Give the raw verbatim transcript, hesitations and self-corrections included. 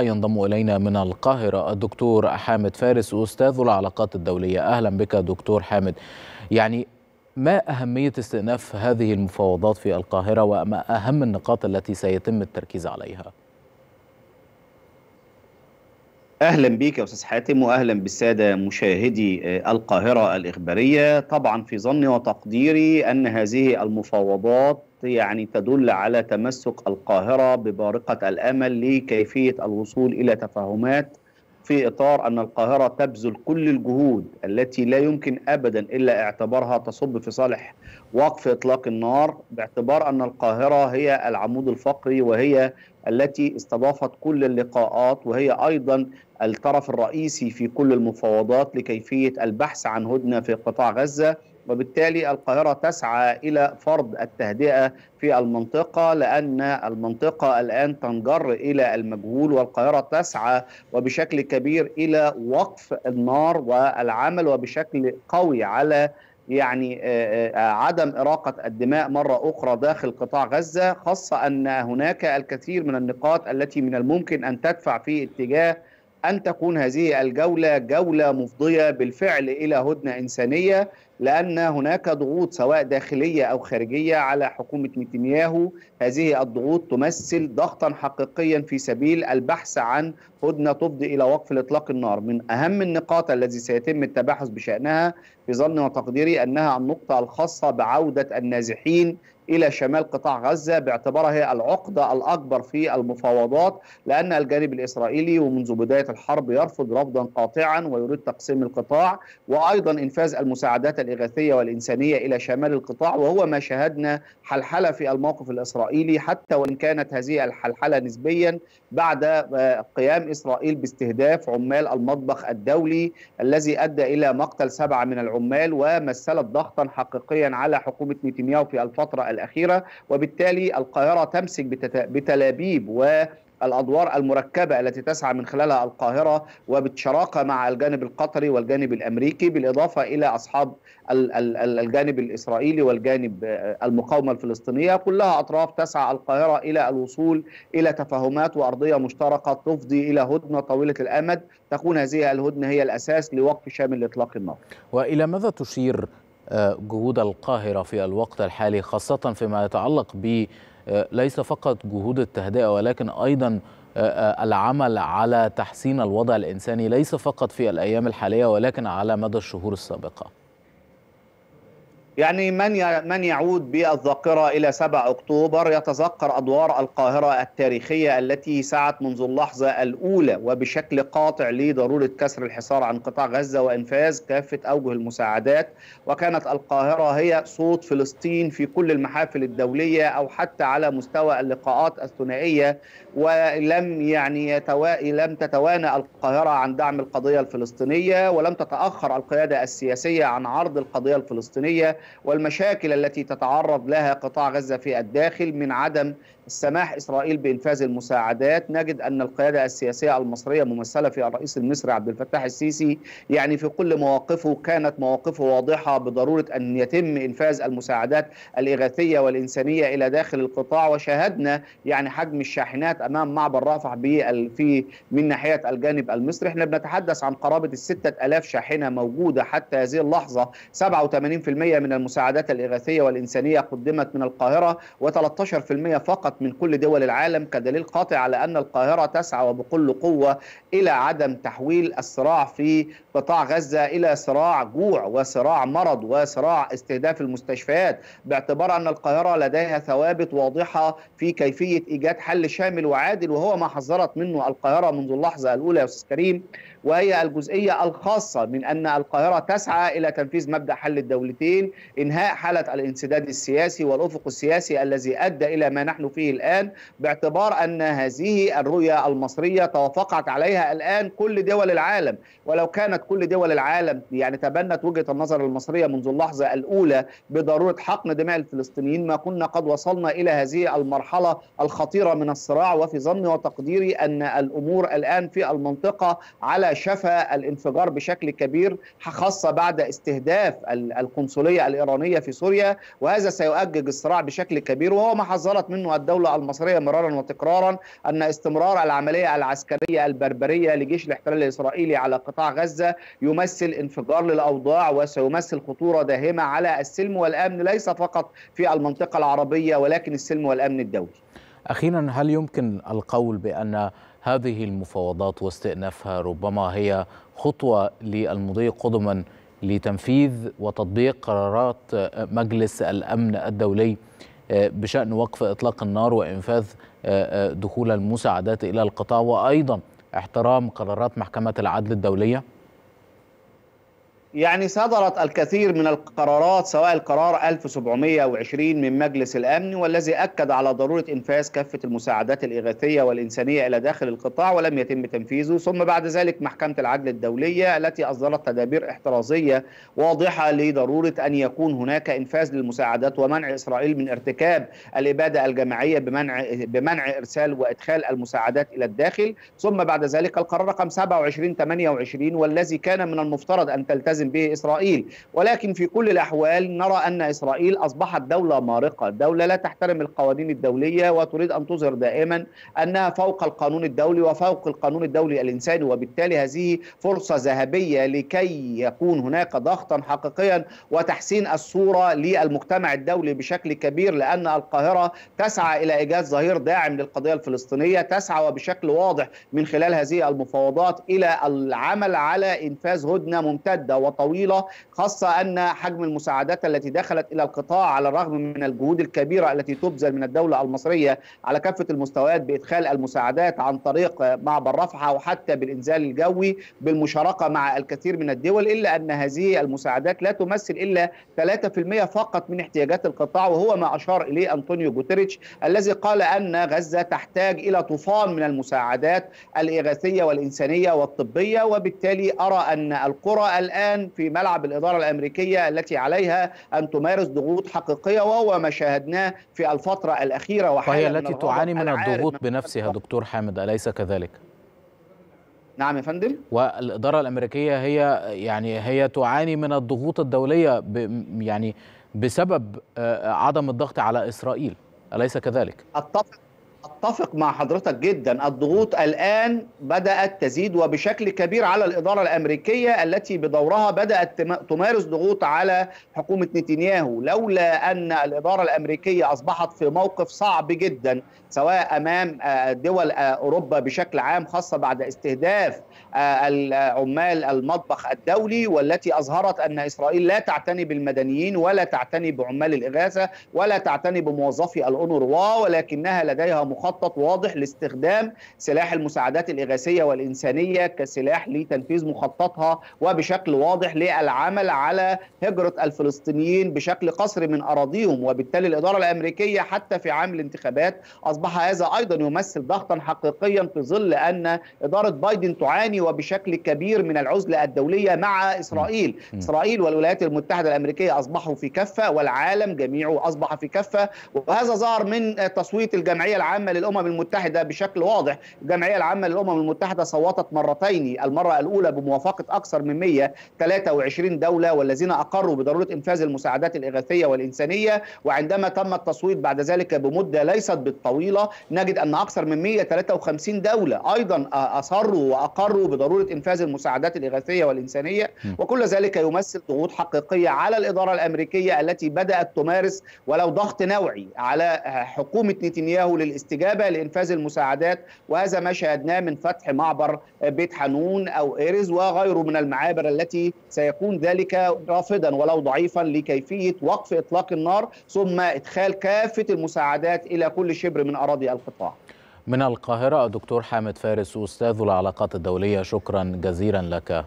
ينضم إلينا من القاهرة الدكتور حامد فارس أستاذ العلاقات الدولية. أهلا بك دكتور حامد. يعني ما أهمية استئناف هذه المفاوضات في القاهرة وما أهم النقاط التي سيتم التركيز عليها؟ أهلا بك يا أستاذ حاتم وأهلا بالسادة مشاهدي القاهرة الإخبارية. طبعا في ظني وتقديري أن هذه المفاوضات يعني تدل على تمسك القاهرة ببارقة الأمل لكيفية الوصول إلى تفاهمات في إطار أن القاهرة تبذل كل الجهود التي لا يمكن أبدا إلا اعتبارها تصب في صالح وقف إطلاق النار، باعتبار أن القاهرة هي العمود الفقري وهي التي استضافت كل اللقاءات وهي أيضا الطرف الرئيسي في كل المفاوضات لكيفية البحث عن هدنة في قطاع غزة. وبالتالي القاهرة تسعى إلى فرض التهدئة في المنطقة لأن المنطقة الآن تنجر إلى المجهول، والقاهرة تسعى وبشكل كبير إلى وقف النار والعمل وبشكل قوي على يعني عدم إراقة الدماء مرة أخرى داخل قطاع غزة، خاصة أن هناك الكثير من النقاط التي من الممكن أن تدفع في اتجاه أن تكون هذه الجولة جولة مفضية بالفعل إلى هدنة إنسانية، لأن هناك ضغوط سواء داخلية أو خارجية على حكومة نتنياهو. هذه الضغوط تمثل ضغطا حقيقيا في سبيل البحث عن هدنة تفضي إلى وقف إطلاق النار. من أهم النقاط التي سيتم التباحث بشأنها في ظني وتقديري أنها النقطة الخاصة بعودة النازحين إلى شمال قطاع غزة، باعتبارها هي العقدة الأكبر في المفاوضات، لأن الجانب الإسرائيلي ومنذ بداية الحرب يرفض رفضا قاطعا ويريد تقسيم القطاع وأيضا إنفاذ المساعدات الإغاثية والإنسانية إلى شمال القطاع، وهو ما شاهدنا حلحلة في الموقف الإسرائيلي حتى وإن كانت هذه الحلحلة نسبيا بعد قيام إسرائيل باستهداف عمال المطبخ الدولي الذي أدى إلى مقتل سبعة من العمال ومثلت ضغطا حقيقيا على حكومة نتنياهو في الفترة الأخيرة. وبالتالي القاهرة تمسك بتلابيب و الأدوار المركبة التي تسعى من خلالها القاهرة وبالشراكة مع الجانب القطري والجانب الأمريكي، بالإضافة إلى أصحاب الجانب الإسرائيلي والجانب المقاومة الفلسطينية، كلها أطراف تسعى القاهرة إلى الوصول إلى تفاهمات وأرضية مشتركة تفضي إلى هدنة طويلة الأمد، تكون هذه الهدنة هي الأساس لوقف شامل إطلاق النار. وإلى ماذا تشير جهود القاهرة في الوقت الحالي، خاصة فيما يتعلق ب ليس فقط جهود التهدئة ولكن أيضا العمل على تحسين الوضع الإنساني ليس فقط في الأيام الحالية ولكن على مدى الشهور السابقة؟ يعني من من يعود بالذاكرة إلى سبعة أكتوبر يتذكر أدوار القاهرة التاريخية التي سعت منذ اللحظة الأولى وبشكل قاطع لضرورة كسر الحصار عن قطاع غزة وإنفاذ كافة أوجه المساعدات، وكانت القاهرة هي صوت فلسطين في كل المحافل الدولية أو حتى على مستوى اللقاءات الثنائية، ولم يعني يتوا... لم تتوانى القاهرة عن دعم القضية الفلسطينية ولم تتأخر القيادة السياسية عن عرض القضية الفلسطينية والمشاكل التي تتعرض لها قطاع غزة في الداخل من عدم السماح إسرائيل بإنفاذ المساعدات. نجد أن القيادة السياسية المصرية ممثلة في الرئيس المصري عبد الفتاح السيسي يعني في كل مواقفه كانت مواقفه واضحة بضرورة أن يتم إنفاذ المساعدات الإغاثية والإنسانية إلى داخل القطاع، وشاهدنا يعني حجم الشاحنات أمام معبر رفح في من ناحية الجانب المصري. احنا بنتحدث عن قرابة الستة آلاف شاحنة موجودة حتى هذه اللحظة. سبعة وثمانين بالمئة من المساعدات الإغاثية والإنسانية قدمت من القاهرة وثلاثة عشر بالمئة فقط من كل دول العالم، كدليل قاطع على أن القاهرة تسعى وبكل قوة إلى عدم تحويل الصراع في قطاع غزة إلى صراع جوع وصراع مرض وصراع استهداف المستشفيات، باعتبار أن القاهرة لديها ثوابت واضحة في كيفية إيجاد حل شامل وعادل، وهو ما حذرت منه القاهرة منذ اللحظة الأولى يا أستاذ كريم، وهي الجزئية الخاصة من أن القاهرة تسعى إلى تنفيذ مبدأ حل الدولتين، إنهاء حالة الانسداد السياسي والأفق السياسي الذي أدى إلى ما نحن فيه الآن، باعتبار أن هذه الرؤية المصرية توافقت عليها الآن كل دول العالم، ولو كانت كل دول العالم يعني تبنت وجهة النظر المصرية منذ اللحظة الأولى بضرورة حقن دماء الفلسطينيين ما كنا قد وصلنا إلى هذه المرحلة الخطيرة من الصراع. وفي ظني وتقديري أن الأمور الآن في المنطقة على شفا الانفجار بشكل كبير، خاصة بعد استهداف القنصلية الإيرانية في سوريا، وهذا سيؤجج الصراع بشكل كبير وهو ما حذرت منه الدولة الدولة المصرية مرارا وتكرارا أن استمرار العملية العسكرية البربرية لجيش الاحتلال الإسرائيلي على قطاع غزة يمثل انفجار للأوضاع وسيمثل خطورة داهمة على السلم والأمن ليس فقط في المنطقة العربية ولكن السلم والأمن الدولي. أخيرا، هل يمكن القول بأن هذه المفاوضات واستئنافها ربما هي خطوة للمضي قدما لتنفيذ وتطبيق قرارات مجلس الأمن الدولي بشأن وقف إطلاق النار وإنفاذ دخول المساعدات إلى القطاع وأيضا احترام قرارات محكمة العدل الدولية؟ يعني صدرت الكثير من القرارات، سواء القرار ألف وسبعمئة وعشرين من مجلس الأمن والذي أكد على ضرورة إنفاذ كافة المساعدات الإغاثية والإنسانية إلى داخل القطاع ولم يتم تنفيذه، ثم بعد ذلك محكمة العدل الدولية التي أصدرت تدابير احترازية واضحة لضرورة أن يكون هناك إنفاذ للمساعدات ومنع إسرائيل من ارتكاب الإبادة الجماعية بمنع بمنع إرسال وإدخال المساعدات إلى الداخل، ثم بعد ذلك القرار رقم سبعة وعشرين ثمانية وعشرين والذي كان من المفترض أن تلتزم به إسرائيل. ولكن في كل الأحوال نرى أن إسرائيل أصبحت دولة مارقة، دولة لا تحترم القوانين الدولية وتريد أن تظهر دائما أنها فوق القانون الدولي وفوق القانون الدولي الإنساني، وبالتالي هذه فرصة ذهبية لكي يكون هناك ضغطا حقيقيا وتحسين الصورة للمجتمع الدولي بشكل كبير، لأن القاهرة تسعى إلى إيجاد ظهير داعم للقضية الفلسطينية، تسعى وبشكل واضح من خلال هذه المفاوضات إلى العمل على إنفاذ هدنة ممتدة وطويلة، خاصة أن حجم المساعدات التي دخلت إلى القطاع على الرغم من الجهود الكبيرة التي تبذل من الدولة المصرية على كافة المستويات بإدخال المساعدات عن طريق معبر رفح وحتى بالإنزال الجوي بالمشاركة مع الكثير من الدول، إلا أن هذه المساعدات لا تمثل إلا ثلاثة بالمئة فقط من احتياجات القطاع، وهو ما أشار إليه أنطونيو جوتيريتش الذي قال أن غزة تحتاج إلى طوفان من المساعدات الإغاثية والإنسانية والطبية. وبالتالي أرى أن القرى الآن في ملعب الإدارة الأمريكية التي عليها أن تمارس ضغوط حقيقية، وهو ما شاهدناه في الفترة الأخيرة وهي التي تعاني من الضغوط بنفسها. دكتور حامد، أليس كذلك؟ نعم يا فندم، والإدارة الأمريكية هي يعني هي تعاني من الضغوط الدولية ب يعني بسبب عدم الضغط على إسرائيل، أليس كذلك؟ أتفق أتفق مع حضرتك جدا، الضغوط الآن بدأت تزيد وبشكل كبير على الإدارة الأمريكية التي بدورها بدأت تمارس ضغوط على حكومة نتنياهو، لولا أن الإدارة الأمريكية أصبحت في موقف صعب جدا سواء أمام دول أوروبا بشكل عام، خاصة بعد استهداف عمال المطبخ الدولي، والتي أظهرت أن إسرائيل لا تعتني بالمدنيين ولا تعتني بعمال الإغاثة ولا تعتني بموظفي الأونروا، ولكنها لديها مخطط واضح لاستخدام سلاح المساعدات الإغاثية والإنسانية كسلاح لتنفيذ مخططها وبشكل واضح للعمل على هجرة الفلسطينيين بشكل قسري من أراضيهم. وبالتالي الإدارة الأمريكية حتى في عام الانتخابات أصبح هذا أيضا يمثل ضغطا حقيقيا، في ظل أن إدارة بايدن تعاني وبشكل كبير من العزلة الدولية مع إسرائيل. إسرائيل والولايات المتحدة الأمريكية أصبحوا في كفة والعالم جميعه أصبح في كفة، وهذا ظهر من تصويت الجمعية العامة للأمم المتحدة بشكل واضح. الجمعية العامة للأمم المتحدة صوتت مرتين، المرة الأولى بموافقة أكثر من مئة وثلاثة وعشرين دولة والذين أقروا بضرورة إنفاذ المساعدات الإغاثية والإنسانية، وعندما تم التصويت بعد ذلك بمدة ليست بالطويلة نجد أن أكثر من مئة وثلاثة وخمسين دولة أيضا أصروا وأقروا بضرورة إنفاذ المساعدات الإغاثية والإنسانية، وكل ذلك يمثل ضغوط حقيقية على الإدارة الأمريكية التي بدأت تمارس ولو ضغط نوعي على حكومة نتنياهو للاستجابة استجابة لإنفاذ المساعدات، وهذا ما شاهدناه من فتح معبر بيت حنون أو إيرز وغيره من المعابر التي سيكون ذلك رافدا ولو ضعيفا لكيفية وقف إطلاق النار ثم إدخال كافة المساعدات إلى كل شبر من أراضي القطاع. من القاهرة دكتور حامد فارس، أستاذ العلاقات الدولية، شكرا جزيلا لك.